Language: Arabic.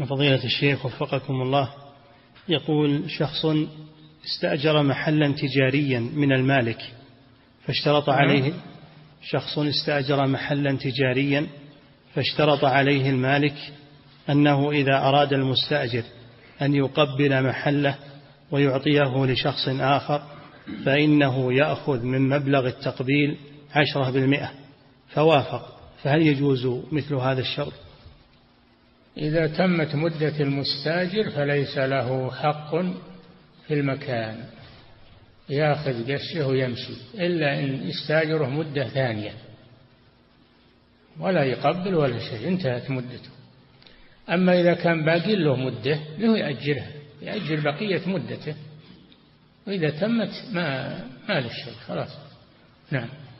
فضيلة الشيخ وفقكم الله، يقول شخص استأجر محلا تجاريا من المالك فاشترط عليه المالك أنه إذا أراد المستأجر أن يقبل محله ويعطيه لشخص آخر فإنه يأخذ من مبلغ التقبيل 10%، فوافق، فهل يجوز مثل هذا الشرط؟ إذا تمت مدة المستأجر فليس له حق في المكان، يأخذ قشه ويمشي، إلا إن يستأجره مدة ثانية ولا يقبل ولا شيء، انتهت مدته. أما إذا كان باقي له مدة له يأجرها، يأجر بقية مدته، وإذا تمت ما له شيء خلاص. نعم.